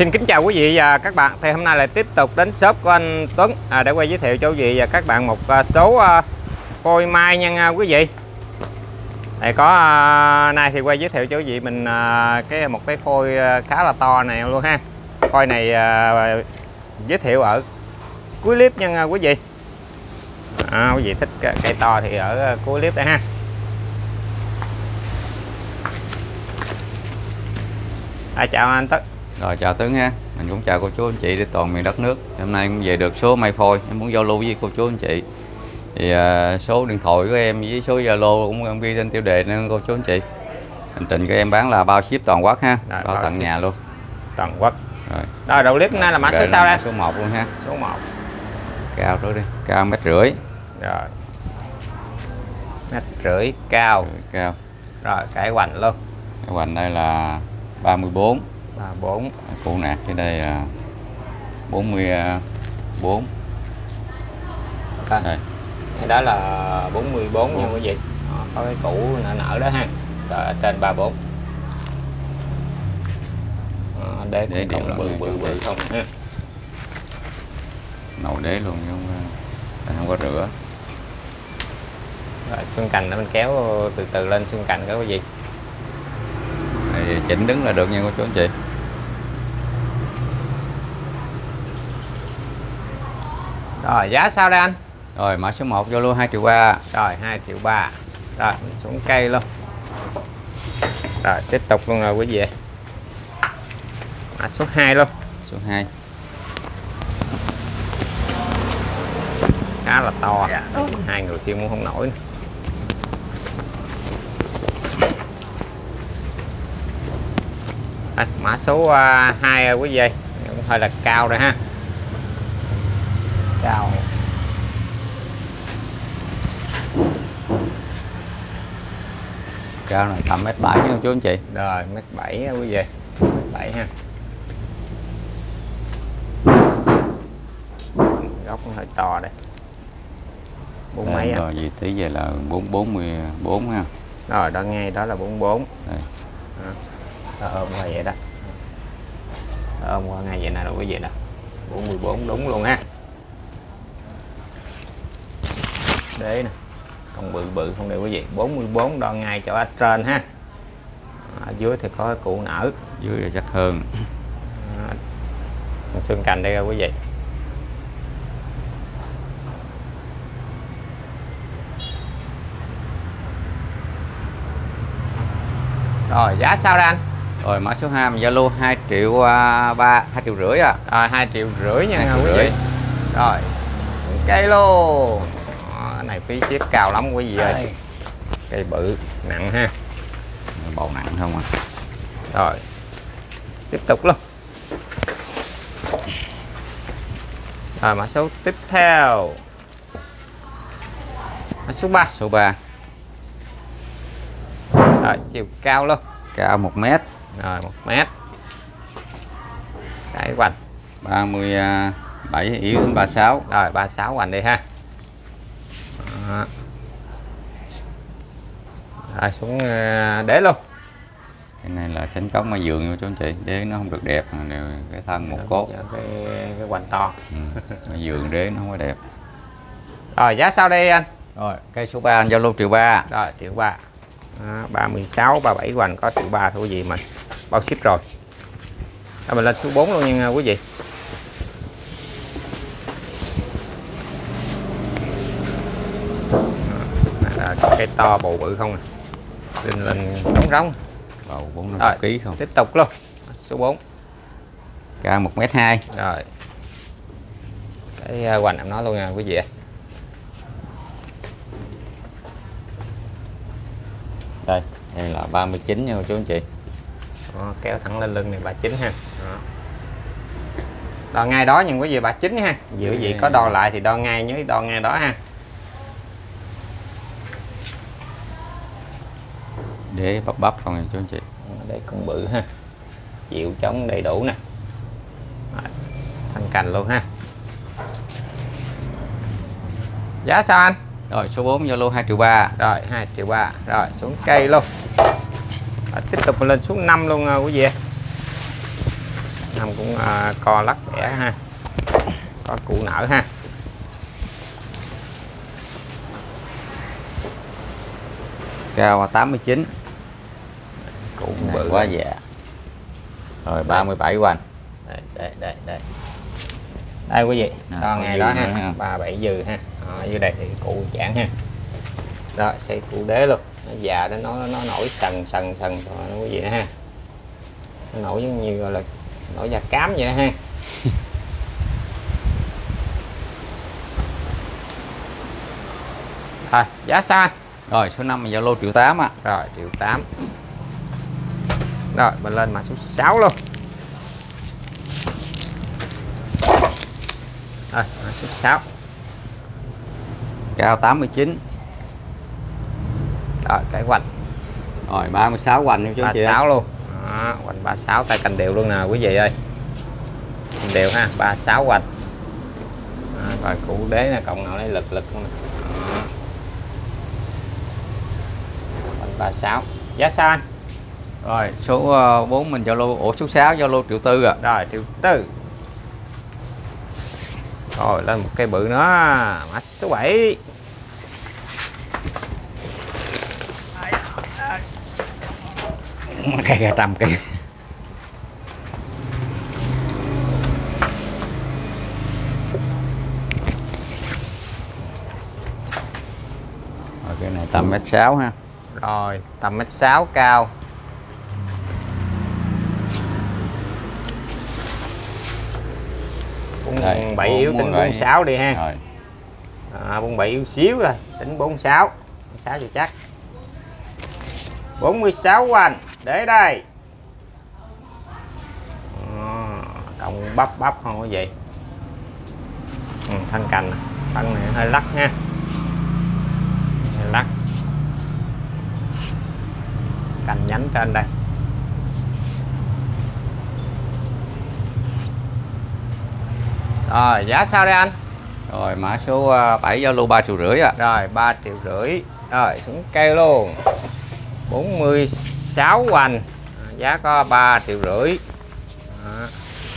Xin kính chào quý vị và các bạn. Thì hôm nay lại tiếp tục đến shop của anh Tuấn để quay giới thiệu cho quý vị và các bạn một số phôi mai nha quý vị. Đây có nay thì quay giới thiệu cho quý vị mình một cái phôi khá là to này luôn ha. Phôi này giới thiệu ở cuối clip nha quý vị. Quý vị thích cây to thì ở cuối clip đây ha. Chào anh Tuấn. Rồi chào Tuấn ha, mình cũng chào cô chú anh chị đi toàn miền đất nước. Hôm nay cũng về được số mai phôi, em muốn giao lưu với cô chú anh chị. Thì số điện thoại của em với số Zalo cũng em ghi trên tiêu đề nên cô chú anh chị. Hành trình của em bán là bao ship toàn quốc ha, bao tận nhà luôn. Toàn quốc. Rồi. Rồi đầu clip nay là mã số sao đây? Số 1 luôn ha. Số 1. Cao đó đi, cao 1,5 m. Rồi. 1,5 m cao. Rồi, cao. Rồi cái hoành luôn. Cái hoành đây là 34. 4 cụ nạc cái đây là 44 đây. Cái đó là 44 nha quý vị, có cái củ nở đó ha, ở trên 34 đế cũng để không bự không ha, nồi đế luôn nhưng không có rửa. Rồi, xương cành đó mình kéo từ từ lên xương cành đó quý vị, chỉnh đứng là được nha cô chú anh chị. Rồi giá sao đây anh? Rồi mã số 1 vô luôn 2,3 triệu. Rồi 2,3 triệu. Rồi xuống cây luôn. Rồi tiếp tục luôn rồi quý vị. Mã số 2 luôn. Số 2 khá là to, hai người kia muốn không nổi nữa. Đây, mã số 2 quý vị cũng hơi là cao rồi ha. Cao. Cao này tầm 1,7 m nha chú anh chị. Rồi 1,7 m quý vị. 1,7 m ha. Góc cũng hơi to đây. 4 mấy rồi vị trí về là 44 ha. Rồi đó ngay đó là 44. Đây. Ôm qua vậy đó, ôm qua ngay vậy nè quý vị nè, 44 đúng luôn ha. Đế nè, còn bự không đây quý vị, 44 đo ngay cho ở trên ha. Ở dưới thì có cái cụ nở, dưới là chắc hơn. Xương cành đây quý vị. Rồi giá sao đây anh? Rồi mã số 2 mình Zalo 2,3 triệu, 2,5 triệu à. Rồi 2,5 triệu nha quý vị. Rồi. Cây luôn. Cái này phí chiếc cao lắm quý vị ơi. Cây bự, nặng ha. Bầu nặng không à. Rồi. Tiếp tục luôn. Rồi mã số tiếp theo. Mã số 3, số 3. Rồi chiều cao luôn. Cao 1 m. Rồi 1 m. Cái hoành 37 yếu đến 36. Rồi 36 hoành đi ha. Đó. Rồi xuống đế luôn. Cái này là tránh cống mai vườn cho anh chị. Đế nó không được đẹp, cái thân một cốt. Cái hoành to. Mai vườn đế nó không có đẹp. Rồi giá sao đây anh? Rồi cây số 3 anh giao lô 1,3 triệu. Rồi 1,3 triệu. 36, 37 hoành có 1,3 triệu thôi quý vị, mình bao ship rồi. Rồi mình lên số 4 luôn nha quý vị. Cái to bầu bự không à. Lên lên rống. Bầu 4,5 kg không. Tiếp tục luôn. Số 4. Cao 1,2 m. Rồi. Cái hoành em nói luôn nha quý vị. Đây, đây là 39 nha chú anh chị. Đó, kéo thẳng lên lưng này 39 ha. Đó. Đo ngay đó nhưng quý vị 39 ha. Giữa vị có đo lại thì đo ngay, nhớ đo ngay đó ha. Để bắp không nha chú anh chị. Đây con bự ha. Chịu chống đầy đủ nè. Thân cành luôn ha. Giá sao anh? Rồi số 4 Zalo 2,3 triệu. Rồi 2,3 triệu. Rồi xuống cây luôn. Rồi, tiếp tục mình lên xuống 5 luôn quý vị. xong cũng co lắc đẻ ha, có cụ nở ha. Cao 89 cũng bự quá dạ. Rồi 37 quanh. Đây. Đây quý vị, đó ngày đó ha, 37 dư ha. Ở dưới đây thì cụ chản ha. Rồi xây cụ đế luôn, nó già đến nó nổi sần quý vị ha. Nó nổi giống như gọi là nổi da cám vậy ha. Thôi, giá sao anh? Rồi số 5 mình giao lô 1.800.000 ạ. Rồi 1.800.000. Rồi mình lên mã số 6 luôn. Rồi mã số 6. Cao 89. Rồi cái hoành. Rồi 36 hoành luôn chứ chị. 36 luôn. Đó, hoành 36 tay cành đều luôn nè quý vị ơi. Cành đều ha, 36 hoành. Đó, rồi cụ đế nè, cộng nào lấy lực luôn nè. 36. Giá sao anh? Rồi số 4 mình giao lô, ổ số 6 giao lô 1.400.000 ạ. Rồi 1.400.000. Rồi lên một cây bự nữa, mã số 7. Cây gà tầm cây. Rồi cái này tầm 1m6 ha. Rồi tầm 1m6 cao. Cũng 7 yếu tính 46 đi ha. Rồi. À, 47 yếu xíu rồi, tính 46. 46 thì chắc. 46 hoành, để đây. À, cộng bắp không có gì. Ừ, thanh cành, thân này hơi lắc ha. Hơi lắc. Cành nhánh trên đây. Rồi giá sao đây anh? Rồi mã số 7 giao lô 3.500.000 ạ. Rồi 3.500.000. Rồi xuống kêu luôn. 46 hoành. Giá có 3.500.000. Đó,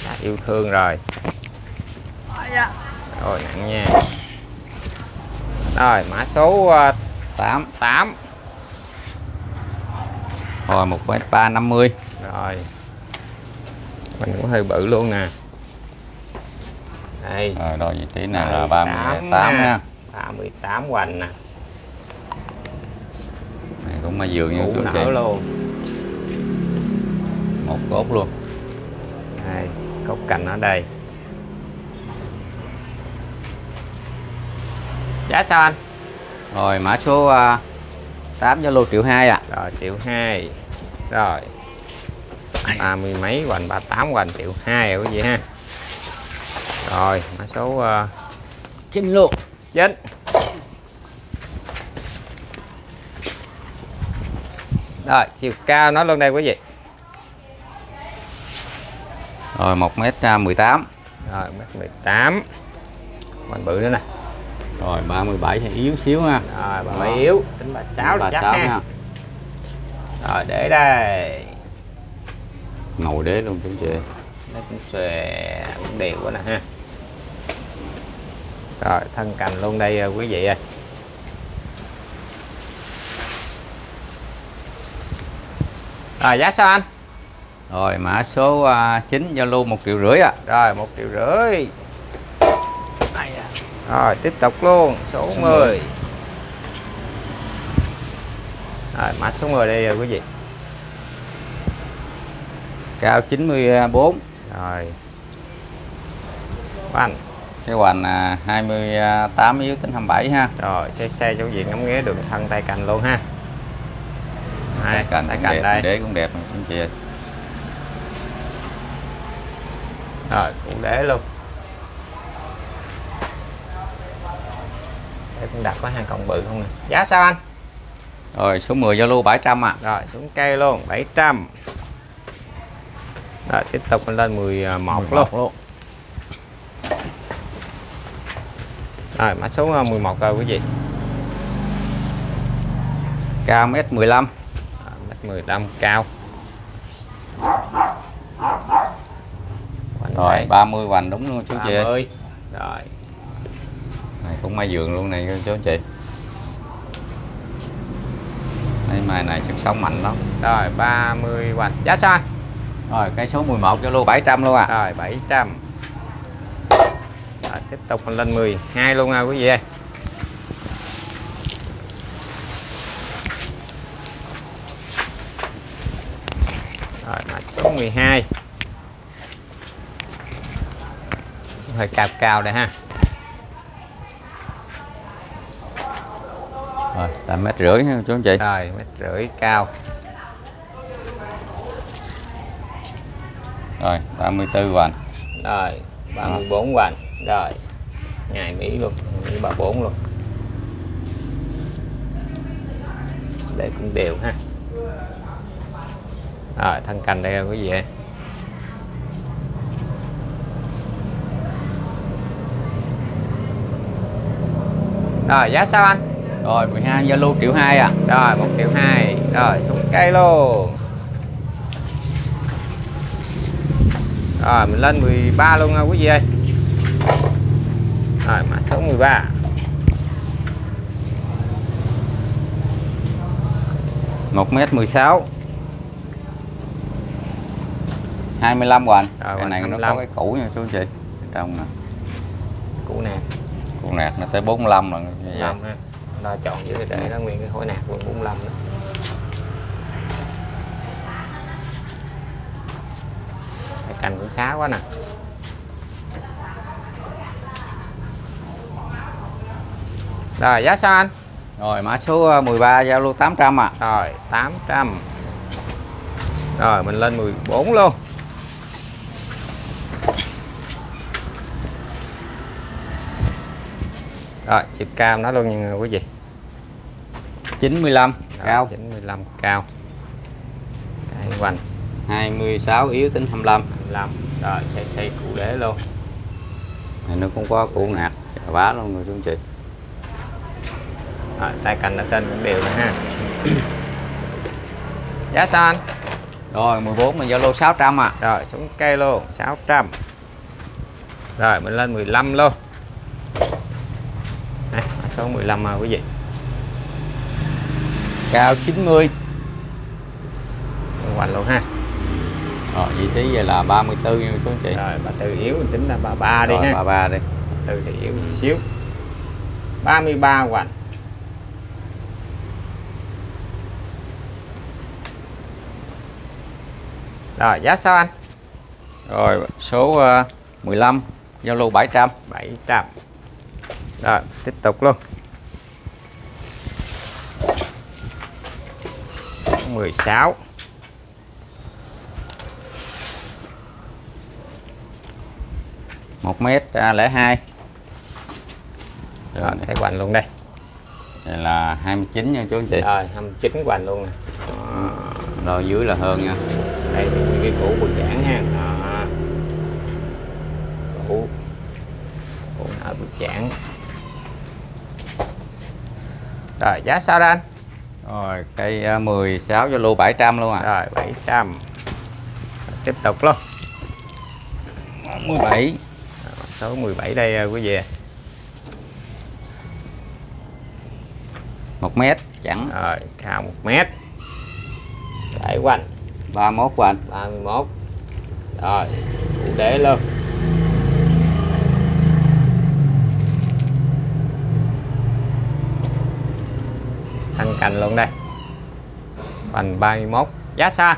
giá yêu thương rồi. Rồi nặng nha. Rồi mã số 8. Rồi 1.350. Rồi. Mình cũng hơi bự luôn nè. Đây. Rồi vị trí này là 38 nha. 38 hoành nè. Này cũng mà dường như chỗ này luôn. Một cốt luôn. Đây, cốt cành ở đây. Giá sao anh? Rồi mã số 8 giao lô 1.200.000 ạ. Rồi 1.200.000. Rồi. 30 mấy hoành, 38 hoành 1.200.000 quý vị ha. Rồi mã số 9 luôn. 9. Rồi chiều cao nó luôn đây quý vị. Rồi 1m18. Rồi 1m18. Hoành bự nữa nè. Rồi 37 thì yếu xíu ha. Rồi 37 yếu, tính 36 thì chắc ha. Rồi để đây. Ngồi đế luôn chúng chị. Nó cũng xòe, cũng đều quá nè ha. Rồi thân cành luôn đây quý vị ơi. Rồi giá sao anh? Rồi mã số 9 giao lưu 1.500.000 ạ. Rồi 1.500.000. Rồi tiếp tục luôn, số 10. Rồi mã số 10 đây rồi quý vị. Cao 94. Rồi hoành. Cái hoành 28 yếu tính 27 ha. Rồi xe chỗ diện ngắm nghía đường thân tay cành luôn ha. Tay cành đây. Đế cũng đẹp anh chị. Rồi cũng đế luôn. Để cũng đặt có hai cọng bự không nè. Giá sao anh? Rồi số 10 giao lô 700 ạ. Rồi xuống cây luôn 700. Rồi tiếp tục mình lên 11 luôn. Rồi mã số 11 rồi quý vị. Cao 1m15. 1m15 cao. Rồi này. 30 vành đúng luôn chú 30. Chị ơi. Rồi. Này cũng mai vườn luôn này chú chị. Đây mai này sức sống mạnh lắm. Rồi 30 vành. Giá sao? Rồi cái số 11 cho luôn 700 luôn à. Rồi 700. Rồi, tiếp tục mình lên 12 luôn nha quý vị ơi. Rồi mã số 12. Hơi cao cao đây ha. Rồi tầm 1,5 m ha chú anh chị. Rồi 1,5 m cao. Rồi 34 vành. Rồi 34 vành. Rồi ngày Mỹ luôn, Mỹ 34 luôn. Đây cũng đều ha. Rồi thân cành đây quý vị ạ. Rồi giá sao anh? Rồi 12 Zalo 1,2 triệu à. Rồi 1,2 triệu. Rồi xuống cây luôn. Rồi mình lên 13 luôn nha quý vị ơi. Rồi mã số 13. Một 1m16. 25 hoành. Cái này 25. Nó có cái cũ nha chú anh chị. Trong nè. Cũ nè. Cũ nạt nó tới 45 rồi. Dạ. Nó chọn giữ để nó nguyên cái khối nạt luôn 45 đó. Cái cành cũng khá quá nè. Rồi giá sao anh? Rồi mã số 13 Zalo 800 à. Rồi 800. Rồi mình lên 14 luôn. Rồi chiều cao nó luôn nha quý vị. 95 đó, cao. 95 cao. Cái hoành 26 yếu tính 25. Rồi xây cụ đế luôn. Này nó cũng có cụ nạt bá luôn người chú chị. Rồi tay cành ở trên cũng đều nữa ha. Giá sao anh? Rồi 14 mình Zalo 600 à. Rồi xuống cây luôn 600. Rồi mình lên 15 luôn. Số 15 à quý vị. Cao 90. Hoành luôn ha. Rồi vị trí vậy là 34 nha quý anh chị. Rồi 34 yếu tính là 33 đi ha. 33 đi. 34 thì yếu một xíu. 33 hoành. Rồi giá sao anh? Rồi số 15 Zalo 700. 700. Rồi tiếp tục luôn. 16. Một 1m02. Rồi thấy hoành luôn đây. Đây là 29 nha chú anh chị. Rồi 29 hoành luôn nè. Rồi dưới là hơn nha. Đây cái củ của giảng ha. Đó. Củ ở bụi giảng. Rồi giá sao đây anh? Rồi cây 16 Zalo 700 luôn à. Rồi 700. Tiếp tục luôn. 17. Số 17 đây quý vị. 1 m chẳng. Rồi cao 1 m. Đại hoành 31 hoành. 31. Rồi cụ đế luôn. Thân cành luôn đây. Hoành 31. Giá xa.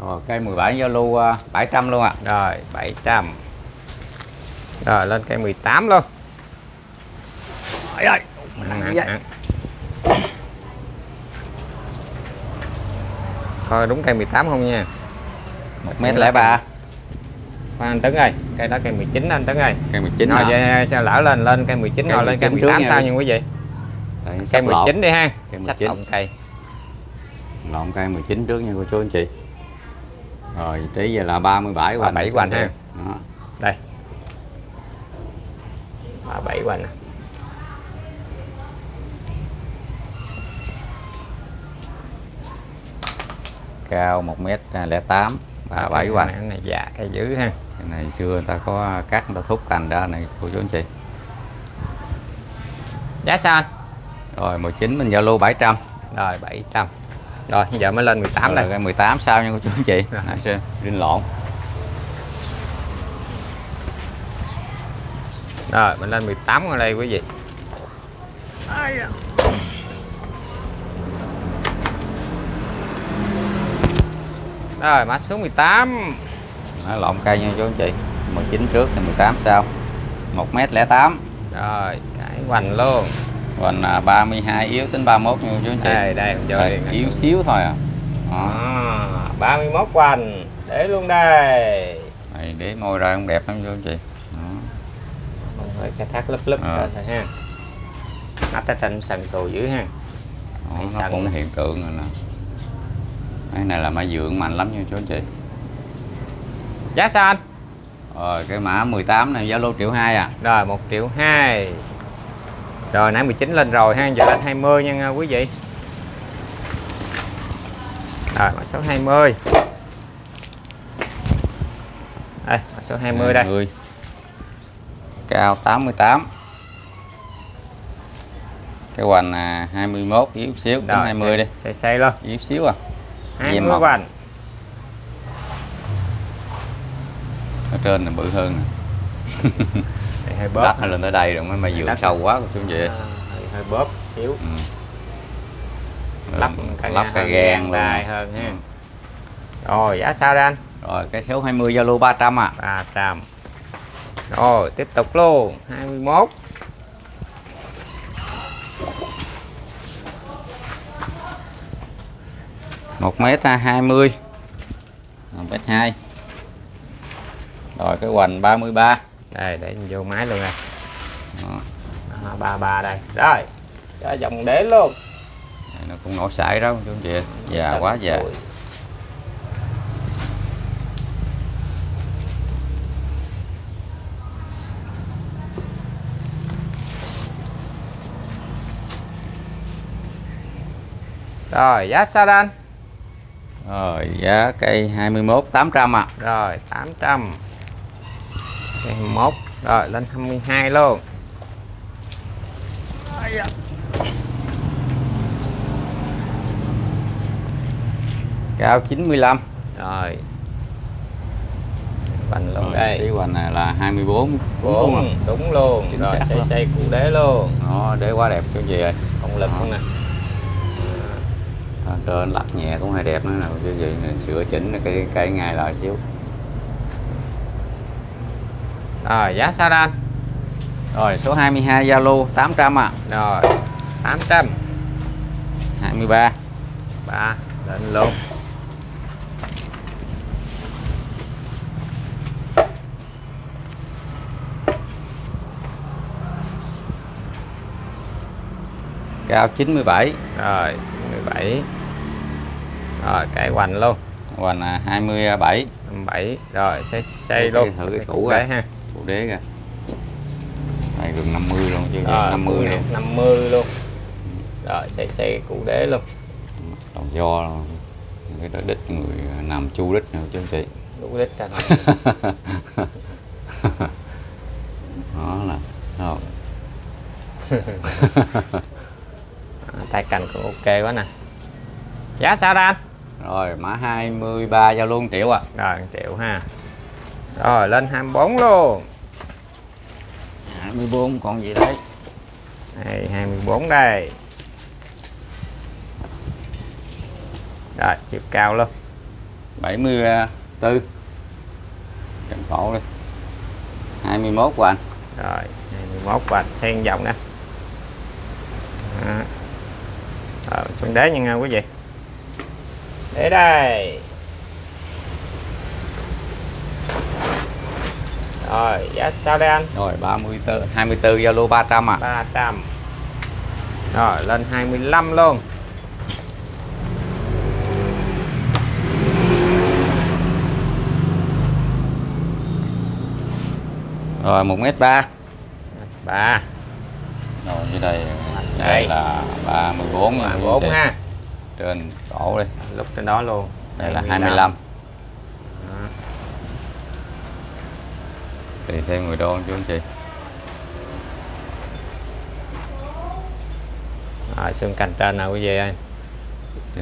Rồi cây 17 Zalo 700 luôn ạ. À. Rồi 700. Rồi lên cây 18 luôn. Rồi ơi. Coi đúng cây 18 không nha. 1,03 m. Khoan anh Tấn ơi, cây đó cây 19 anh Tấn ơi. Cây 19. Rồi vậy sao lỡ lên cây 19 rồi lên cây 18 sao nha quý vị? Cây 19 đi ha. Sách lộn cây. Lộn cây 19 trước nha cô chú anh chị. Rồi tí giờ là 37 hoành. 37 hoành ha. Đó. Đây. 37 hoành. Cao 1,08 m, Và bảy quả này này dạ cái dữ ha. Cái này xưa người ta có cắt người ta thúc cành ra này cô chú anh chị. Giá sao anh? Rồi 19 mình Zalo 700. Rồi 700. Rồi giờ mới lên 18 đây. Cái 18 sao nha cô chú anh chị. Nãy rinh lộn. Rồi mình lên 18 ở đây quý vị. Rồi mã số 18. Nó lộn cây nha chú anh chị. 19 trước thì 18 sau. 1m08. Rồi cái hoành luôn. Hoành 32 yếu tính 31 nha chú anh chị. Đây đây rồi, yếu xíu thôi à. À 31 hoành. Để luôn đây. Này để môi ra không đẹp lắm chú anh chị. Rồi khai thác lấp lấp thôi ha. Nó ta thành sần sù dữ ha. Đó, nó sần cũng hiện tượng rồi nè. Cái này là mã dượng mạnh lắm nha chú anh chị. Giá sao anh? Rồi cái mã 18 này Zalo 1,2 triệu à. Rồi 1,2 triệu. Rồi nãy 19 lên rồi ha, giờ lên 20 nha quý vị. Rồi mã số 20. Đây, mã số 20 đây. Cao 88. Cái hoành 21 yếu xíu. Rồi, 20 đi. Xây xây luôn. Yếu xíu à. 20 hoành. Ở trên là bự hơn nè. Hơi bóp. Đắt lên tới đây rồi mới dưỡng sâu quá chú anh chị. Hơi bóp xíu. Lắp cái gan dài hơn ha. Rồi giá sao đây anh? Rồi cái số 20 Zalo 300 à. 300. Rồi tiếp tục luôn 21. Một mét 20, 1m2. Rồi cái hoành 33. Đây để mình vô máy luôn nè. 33 đây. Rồi cho dòng đế luôn. Đây, nó cũng nổi sải đó chú anh chị. Già quá già. Xôi. Rồi giá sao anh? Rồi giá cây 21 800 à. Rồi 800. 21. Rồi lên 22 luôn. Cao 95. Rồi. Hoành luôn đây. Cái hoành này là 24. Đúng luôn. Rồi xây cụ đế luôn. Đó, đế quá đẹp cái gì rồi. Không lực luôn nè. Trên lặt nhẹ cũng hay đẹp nữa nè chứ gì, nên sửa chỉnh cái ngay lại xíu. Rồi giá sao đây anh? Rồi số 22 Zalo 800 à. Rồi 800. 23. 3 lên luôn. Cao 97. Rồi 97. Rồi cái hoành luôn. Hoành 27. 27. Rồi xây luôn. Thử cái cũ đấy ha. Cũ đế kìa. Đây gần 50 luôn chứ. 50 luôn. 50 luôn. Rồi xây cũ đế luôn. Đầu do luôn. Cái đó đít người nằm chu đít nào chứ anh chị. Đủ đít ra. Đó là. Rồi. Tay cành cũng ok quá nè. Giá sao đây anh? Rồi mã 23 giao luôn 1 triệu à. Rồi 1 triệu ha. Rồi lên 24 luôn. 24 còn gì đấy. Đây 24 đây. Rồi chiều cao luôn. 74. Cầm cổ đi. 21 của anh. Rồi 21 của anh xen vòng nè. Xuống đế nha quý vị. Để đây. Rồi giá sao đây anh? Rồi 34, 24 Zalo 300 à. 300. Rồi lên 25 luôn. Rồi 1m3. 3. Rồi dưới đây. Đây là 34 nha. 34 ha. Trên cổ đi. Lúc trên đó luôn. Đây là 25. tùy theo người đo chú anh chị. Rồi xương cành trên nào quý vị ơi,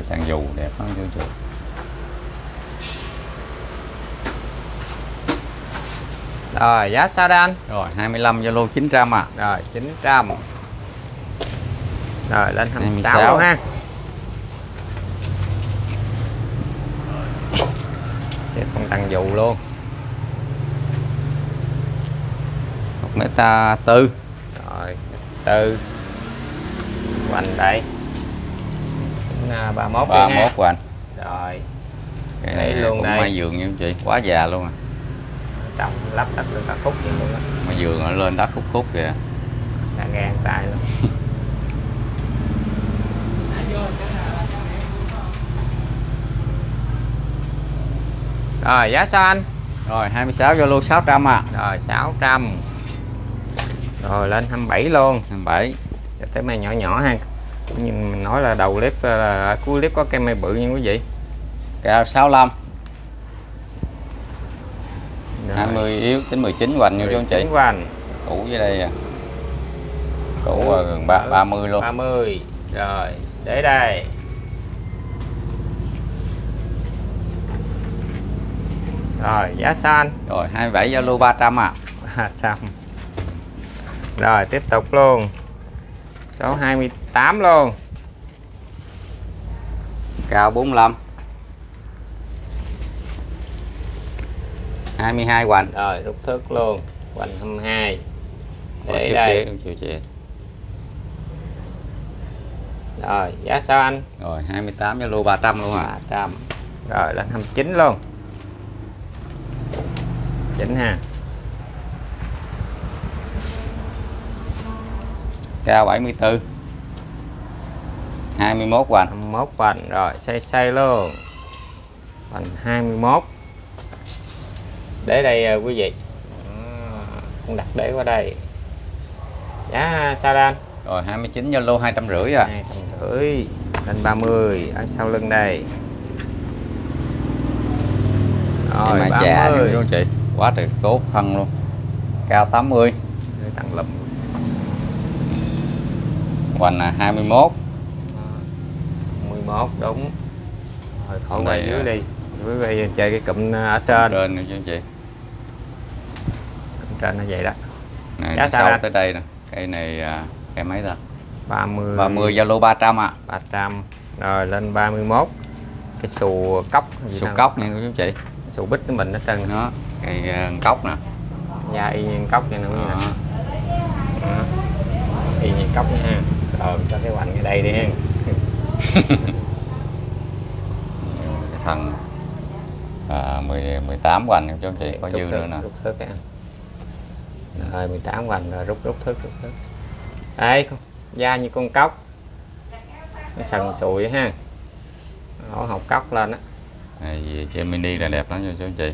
tàn dù đẹp lắm chú anh chị. Rồi giá sao đây anh? Rồi 25 Zalo 900 à. Rồi 900. Rồi lên 26 ha. Để con tăng dù luôn. 1m4. Rồi, 4. Hoành đây. 31 hoành. Rồi. Cái này luôn đây. Mai giường nha chị, quá già luôn à. Trồng lắp đất lên đất khúc vậy luôn á. Mà giường nó lên đất khúc khúc kìa. Đã ngang tay luôn. Rồi giá sao anh? Rồi 26 Zalo 600 à. Rồi 600. Rồi lên 27 luôn, 27. Cho tới mày nhỏ nhỏ ha. Nhìn mình nói là đầu clip là cuối clip có cây mây bự nha quý vị. Cao 65. Rồi. 20 yếu tính 19 hoành nha chú anh chị. 19 hoành. Cũ dưới đây à. Cũ gần 30 luôn. 30. Rồi, để đây. Rồi, giá san. Rồi, 27 Zalo 300 à. 300. Rồi, tiếp tục luôn. 628 luôn. Cao 45. 22 hoành. Rồi, rút thước luôn. Hoành 22. Để đây. Rồi, giá sao anh? Rồi, 28 Zalo 300 luôn à. 300. Rồi, lên 29 luôn. Chỉnh ha. Cao 74. 21 hoành. 21 hoành. Rồi, xây luôn. Hoành 21. Để đây quý vị. Con đặt để qua đây. Giá sao đây anh? Rồi 29 Zalo 250 à. 250. Lên 30 ở sau lưng đây. Rồi mà 30 luôn chị. Quá trời tốt thân luôn. Cao 80. Tặng lùm. Hoành là 21. 11 đúng. Rồi khỏi qua dưới đi. Quý vị chơi cái cụm ở trên. Trên rồi chị. Cụm trên nó vậy đó. Này, giá sao tới đây nè. Cây này cái mấy ta? 30. 30 Zalo 300 à. 300. Rồi lên 31. Cái xù cốc. Xù cốc nha chú chị. Xù bít của mình ở trên nó. Cây cốc nè. Dạ y nhiên cốc nha nữa nè. Y nhiên cốc nha ha. Rồi cho cái hoành ở đây đi ha. Cái thân 18 hoành cho chị có dư nữa nè. Rồi 18 hoành rồi rút thước. Đấy, da như con cóc. Nó sần sùi ha. Nó học cóc lên á. Vì chơi mini là đẹp lắm cho chú chị.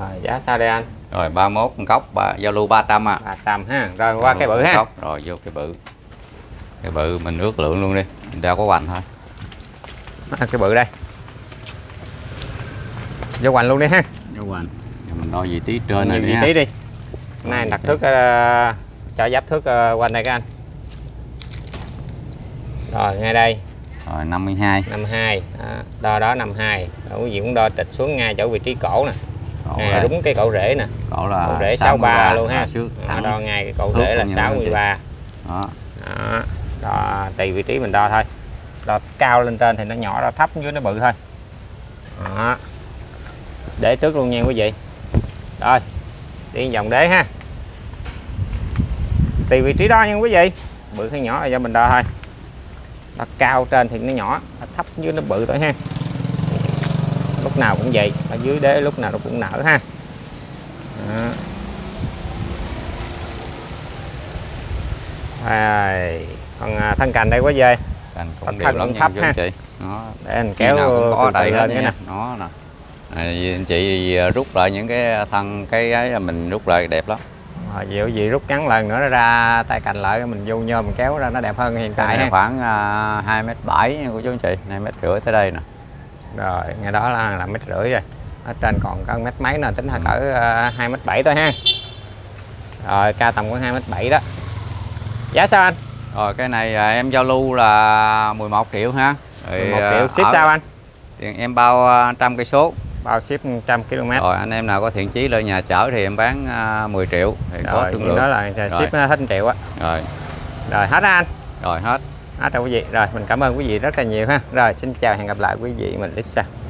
Rồi giá sao đây anh? Rồi 31 con cóc Zalo 300 à. 300 ha. Rồi qua cái bự ha. Cóc. Rồi vô cái bự. Cái bự mình ước lượng luôn đi. Mình đeo có hoành thôi. À, cái bự đây. Vô hoành luôn đi ha. Vô hoành. Mình đo vị trí trên này vị trí đi. Hôm nay đặt thước cho giáp thước quanh đây các anh. Rồi ngay đây. Rồi 52. 52. Đo đó 52. Rồi quý vị cũng đo trịch xuống ngay chỗ vị trí cổ nè. Đúng cái cổ rễ nè. Cổ là cổ rễ 63 luôn ha. Đo ngay cái cổ rễ là 63. Đó. Đó. Đo tùy vị trí mình đo thôi. Đo cao lên trên thì nó nhỏ, đo thấp dưới nó bự thôi. Đó. Để trước luôn nha quý vị. Rồi, đi vòng đế ha. Tùy vị trí đo nha quý vị. Bự hay nhỏ là do mình đo thôi. Đo cao trên thì nó nhỏ, nó thấp dưới nó bự thôi ha. Lúc nào cũng vậy, ở dưới đế lúc nào nó cũng nở ha. Đó. Rồi, còn thân cành đây quá dê. Cành cũng đều lắm nha quý vị. Đó. Để anh kéo có đây lên cái nè. Đó nè. Anh chị rút lại những cái thân cái ấy là mình rút lại đẹp lắm. Rồi dịu gì rút ngắn lần nữa nó ra tay cành lại mình vô nhôm mình kéo ra nó đẹp hơn hiện tại. Khoảng 2,7 m của chú anh chị, 2,5 m tới đây nè. Rồi ngay đó là 1,5 m rồi. Ở trên còn có mét mấy nên tính là cỡ 2,7 m thôi ha. Rồi cao tầm khoảng 2,7 m đó. Giá sao anh? Rồi cái này em giao lưu là 11 triệu ha. Rồi 11 triệu ship sao anh? Tiền em bao 100 cây số, bao ship 100 km. Rồi anh em nào có thiện chí lên nhà chở thì em bán 10 triệu thì rồi, có thương lượng. Đó là ship hết 1 triệu á. Rồi. Rồi hết anh. Rồi hết. Hết rồi quý vị. Rồi mình cảm ơn quý vị rất là nhiều ha. Rồi xin chào, hẹn gặp lại quý vị mình clip sau.